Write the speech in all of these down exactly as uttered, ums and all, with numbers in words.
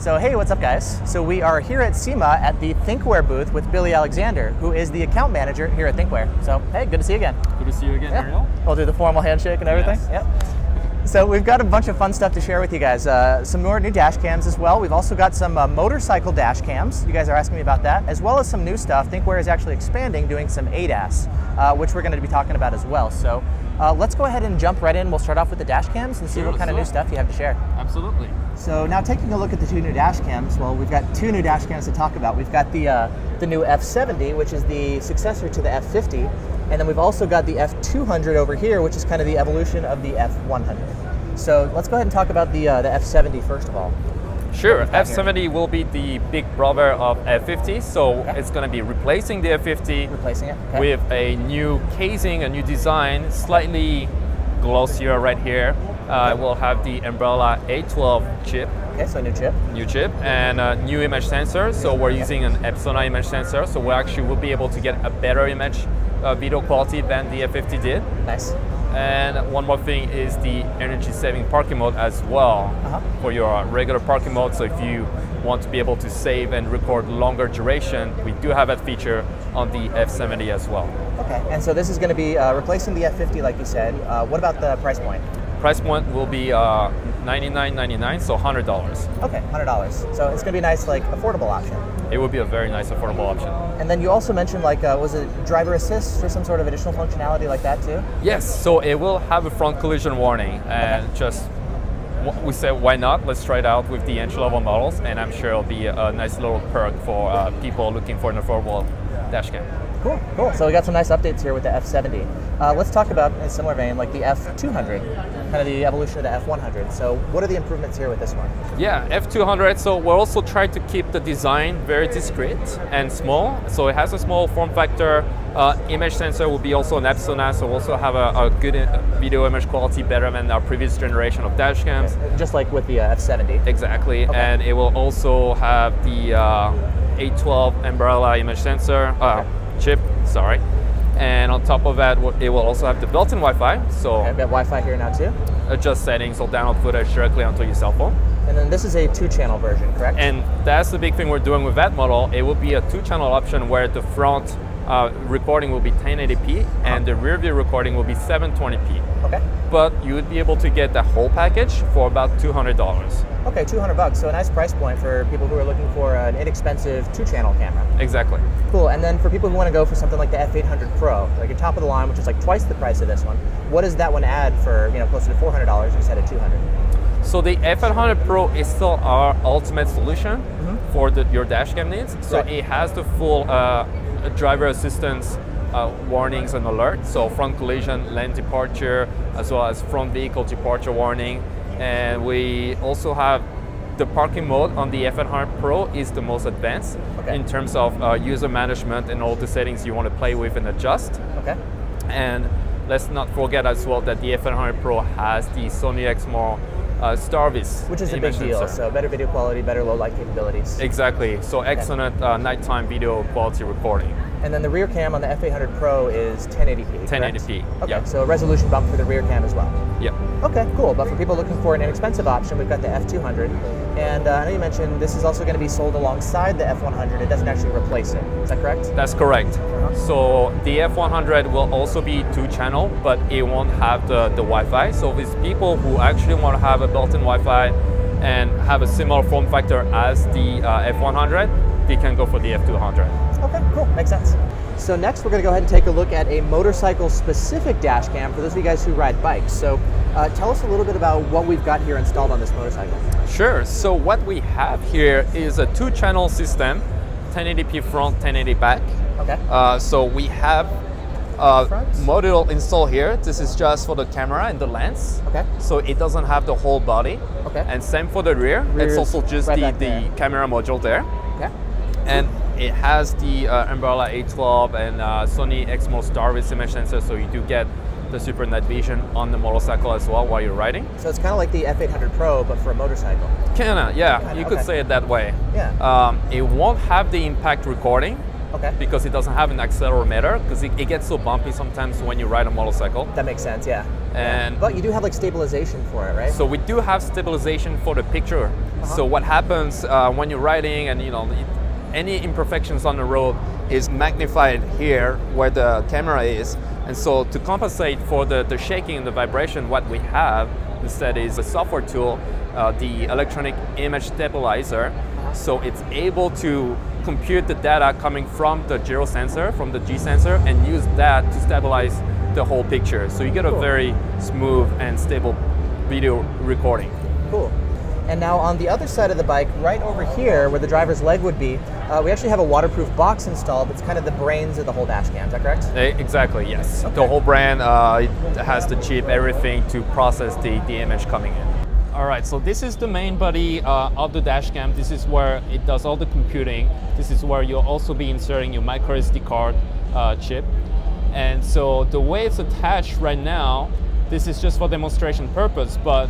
So hey, what's up guys? So we are here at SEMA at the Thinkware booth with Billy Alexander, who is the account manager here at Thinkware. So hey, good to see you again. Good to see you again, yeah. Ariel. We'll do the formal handshake and everything. Yes. Yep. So we've got a bunch of fun stuff to share with you guys. Uh, some more new dash cams as well. We've also got some uh, motorcycle dash cams. You guys are asking me about that, as well as some new stuff. Thinkware is actually expanding, doing some A D A S, uh, which we're going to be talking about as well. So uh, let's go ahead and jump right in. We'll start off with the dash cams and see sure, what kind of new stuff you have to share. Absolutely. So now taking a look at the two new dash cams, well, we've got two new dash cams to talk about. We've got the, uh, the new F seventy, which is the successor to the F fifty, and then we've also got the F two hundred over here, which is kind of the evolution of the F one hundred. So let's go ahead and talk about the, uh, the F seventy first of all. Sure, F seventy will be the big brother of F fifty, so okay. It's going to be replacing the F fifty replacing it. Okay. With a new casing, a new design, slightly glossier right here. Uh, we'll have the Umbrella A twelve chip. Okay, so new chip. New chip and a new image sensor. So we're okay. using an Aptina image sensor. So we actually will be able to get a better image uh, video quality than the F fifty did. Nice. And one more thing is the energy saving parking mode as well uh-huh. for your regular parking mode. So if you want to be able to save and record longer duration, we do have that feature on the F seventy as well. Okay, and so this is going to be uh, replacing the F fifty like you said. Uh, what about the price point? Price point will be uh, ninety-nine ninety-nine, so one hundred dollars. Okay, one hundred dollars. So it's going to be a nice, like, affordable option. It would be a very nice affordable option. And then you also mentioned, like, uh, was it driver assist or some sort of additional functionality like that too? Yes, so it will have a front collision warning, and okay. just we said, why not? Let's try it out with the entry-level models, and I'm sure it'll be a nice little perk for uh, people looking for an affordable dash cam. Cool, cool. So we got some nice updates here with the F seventy. Uh, let's talk about, in a similar vein, like the F two hundred, kind of the evolution of the F one hundred. So what are the improvements here with this one? Yeah, F two hundred, so we're also trying to keep the design very discreet and small. So it has a small form factor. Uh, image sensor will be also an Aptina, so we'll also have a, a good video image quality, better than our previous generation of dash cams. Okay. Just like with the uh, F seventy. Exactly, okay. And it will also have the uh, A twelve Umbrella image sensor, uh, okay. chip, sorry. And on top of that, it will also have the built-in Wi-Fi. So okay, we have Wi-Fi here now too. Adjust settings or download footage directly onto your cell phone. And then this is a two-channel version, correct? And that's the big thing we're doing with that model. It will be a two-channel option where the front uh, recording will be ten eighty p uh-huh. and the rear view recording will be seven twenty p. Okay. But you would be able to get the whole package for about two hundred dollars. Okay, two hundred bucks. So a nice price point for people who are looking for an inexpensive two-channel camera. Exactly. Cool. And then for people who want to go for something like the F eight hundred Pro, like a top of the line, which is like twice the price of this one, what does that one add for, you know, closer to four hundred dollars instead of two hundred dollars? So the F eight hundred Pro is still our ultimate solution mm-hmm. for the, your dash cam needs. So right. it has the full uh, driver assistance Uh, warnings and alerts, so front collision, lane departure, as well as front vehicle departure warning. And we also have the parking mode on the F eight hundred Pro is the most advanced okay. in terms of uh, user management and all the settings you want to play with and adjust. Okay. And let's not forget as well that the F eight hundred Pro has the Sony Exmor Uh, Starvis, which is a big deal. Sensor. So better video quality, better low light capabilities. Exactly. So excellent okay. uh, nighttime video quality recording. And then the rear cam on the F eight hundred Pro is ten eighty p. ten eighty p. Correct? Okay. Yep. So a resolution bump for the rear cam as well. Yep. Okay. Cool. But for people looking for an inexpensive option, we've got the F two hundred, and uh, I know you mentioned this is also going to be sold alongside the F one hundred. It doesn't actually replace it. Is that correct? That's correct. Uh-huh. So the F one hundred will also be two-channel, but it won't have the the Wi-Fi. So these people who actually want to have a built-in Wi-Fi and have a similar form factor as the uh, F one hundred, they can go for the F two hundred. Okay, cool, makes sense. So next we're going to go ahead and take a look at a motorcycle specific dash cam for those of you guys who ride bikes. So uh, tell us a little bit about what we've got here installed on this motorcycle. Sure, so what we have here is a two channel system, ten eighty p front, ten eighty back. Okay. Uh, so we have Uh, module install here. This is just for the camera and the lens. Okay. So it doesn't have the whole body. Okay. And same for the rear. Rear it's also just right the, the camera module there. Yeah. And it has the uh, Umbrella A twelve and uh, Sony Exmor Starvis image sensor, so you do get the super night vision on the motorcycle as well while you're riding. So it's kind of like the F eight hundred Pro, but for a motorcycle. Kinda, yeah. Kinda, you could okay. say it that way. Yeah. Um, it won't have the impact recording. Okay. Because it doesn't have an accelerometer, because it, it gets so bumpy sometimes when you ride a motorcycle. That makes sense, yeah. And yeah. But you do have like stabilization for it, right? So we do have stabilization for the picture. Uh-huh. So what happens uh, when you're riding and you know it, any imperfections on the road is magnified here where the camera is. And so to compensate for the, the shaking and the vibration, what we have instead is a software tool, uh, the electronic image stabilizer. So it's able to compute the data coming from the gyro sensor, from the G sensor, and use that to stabilize the whole picture. So you get a cool. very smooth and stable video recording. Cool. And now on the other side of the bike, right over here where the driver's leg would be, uh, we actually have a waterproof box installed. It's kind of the brains of the whole dash cam, is that correct? Exactly, yes. Okay. The whole brand uh, it has the chip, everything to process the, the image coming in. All right, so this is the main body uh, of the dash cam. This is where it does all the computing. This is where you'll also be inserting your micro S D card uh, chip. And so the way it's attached right now, this is just for demonstration purpose, but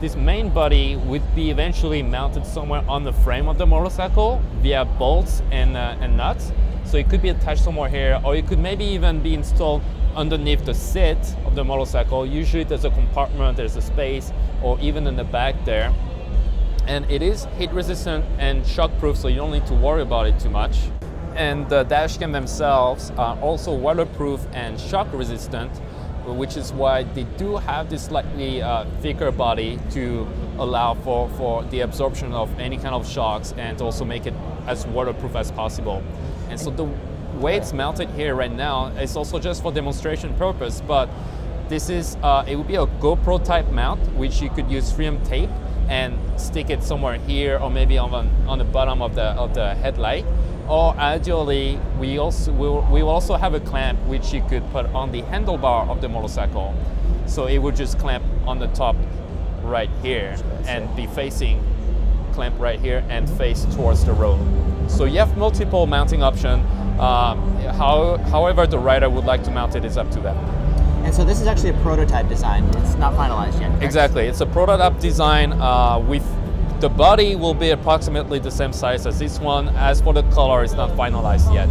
this main body would be eventually mounted somewhere on the frame of the motorcycle via bolts and, uh, and nuts. So it could be attached somewhere here, or it could maybe even be installed underneath the seat of the motorcycle. Usually there's a compartment, there's a space, or even in the back there. And it is heat resistant and shockproof, so you don't need to worry about it too much. And the dash cam themselves are also waterproof and shock resistant, which is why they do have this slightly uh, thicker body to allow for, for the absorption of any kind of shocks and also make it as waterproof as possible. And so the way it's mounted here right now is also just for demonstration purpose, but this is, uh, it would be a GoPro type mount, which you could use three M tape and stick it somewhere here or maybe on, on the bottom of the, of the headlight. Or ideally, we also will we also have a clamp which you could put on the handlebar of the motorcycle, so it would just clamp on the top right here and be facing clamp right here and face towards the road. So you have multiple mounting options. Um, how, however, the rider would like to mount it is up to them. And so this is actually a prototype design. It's not finalized yet. Correct? Exactly, it's a prototype design uh, with. The body will be approximately the same size as this one. As for the color, it's not finalized yet.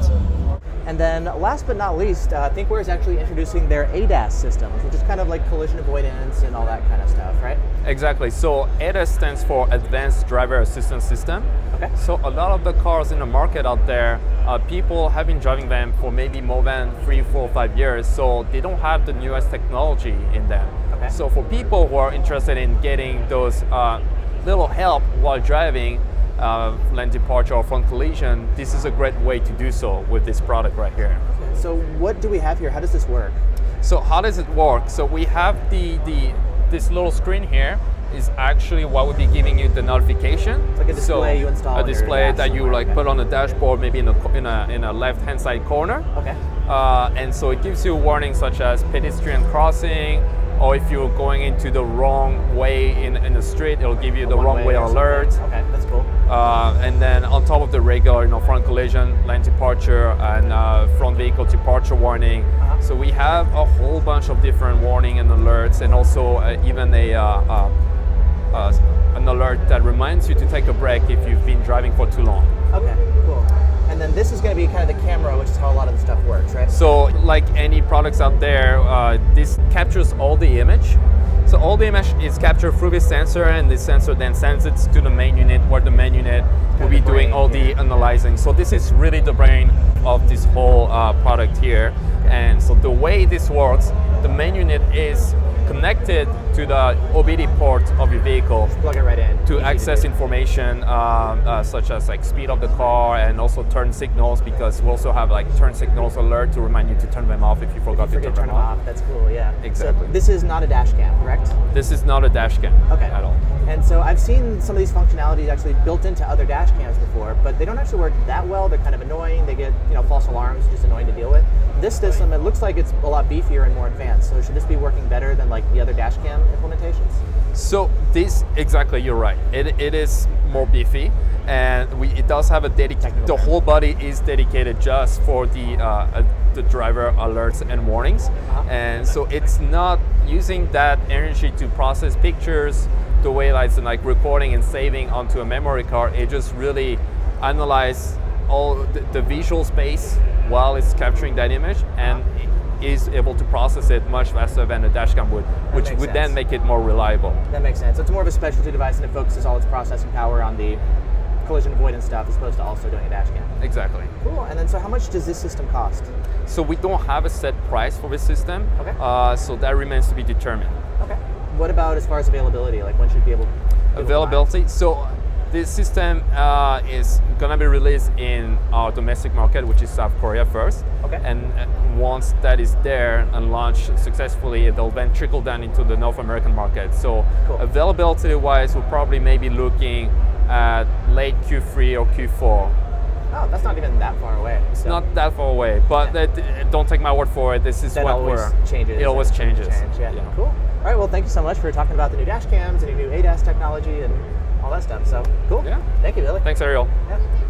And then last but not least, uh, Thinkware is actually introducing their A D A S system, which is kind of like collision avoidance and all that kind of stuff, right? Exactly. So A D A S stands for Advanced Driver Assistance System. Okay. So a lot of the cars in the market out there, uh, people have been driving them for maybe more than three, four, five years, so they don't have the newest technology in them. Okay. So for people who are interested in getting those uh, little help while driving, uh, lane departure or front collision, this is a great way to do so with this product right here. So what do we have here? How does this work? So how does it work? So we have the, the this little screen here is actually what would be giving you the notification. It's like a display so you install. A display that you like okay. put on the dashboard, maybe in a, in a, in a left-hand side corner. Okay. Uh, and so it gives you warnings such as pedestrian crossing, or if you're going into the wrong way in, in the street, it'll give you the wrong way alert. Okay, that's cool. Uh, and then on top of the regular, you know, front collision, lane departure, and uh, front vehicle departure warning. Uh-huh. So we have a whole bunch of different warning and alerts, and also uh, even a uh, uh, uh, an alert that reminds you to take a break if you've been driving for too long. Okay, cool. And then this is going to be kind of the camera, which is how a lot of the stuff works, right? So like any products out there, uh, this captures all the image. So all the image is captured through this sensor, and this sensor then sends it to the main unit, where the main unit will be doing all the analyzing. So this is really the brain of this whole uh, product here. And so the way this works, the main unit is connected to the O B D port of your vehicle. Just plug it right in. To access information um, uh, such as like speed of the car and also turn signals, because we also have like turn signals alert to remind you to turn them off if you forgot if you to turn, turn them off. off. That's cool, yeah. Exactly. So this is not a dash cam, correct? This is not a dash cam okay. at all. And so I've seen some of these functionalities actually built into other dash cams before, but they don't actually work that well. They're kind of annoying. They get, you know, false alarms, just annoying to deal with. This system, it looks like it's a lot beefier and more advanced. So should this be working better than like the other dash cam implementations? So this, exactly, you're right. It, it is more beefy, and we, it does have a dedicated, the whole body is dedicated just for the, uh, the driver alerts and warnings. Uh-huh. And so it's not using that energy to process pictures the way it's like recording and saving onto a memory card. It just really analyzes all the, the visual space while it's capturing that image, and it is able to process it much faster than a dashcam would, which would sense. then make it more reliable. That makes sense. It's more of a specialty device, and it focuses all its processing power on the collision avoidance stuff as opposed to also doing a dash cam. Exactly. Cool. And then so how much does this system cost? So we don't have a set price for this system. Okay. Uh, so that remains to be determined. Okay. What about as far as availability? Like when should be able to Availability? Buy? So this system uh, is going to be released in our domestic market, which is South Korea first. Okay. And once that is there and launched successfully, it will then trickle down into the North American market. So cool. Availability wise, we're probably maybe looking at late Q three or Q four. Oh, that's not even that far away. It's so. not that far away, but yeah. that, don't take my word for it. This is that what always we're, changes. It always changes. Change, yeah. Yeah. Cool. All right, well, thank you so much for talking about the new dash cams and your new A D A S technology and all that stuff. So, cool. Yeah. Thank you, Billy. Thanks, Ariel. Yeah.